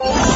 What?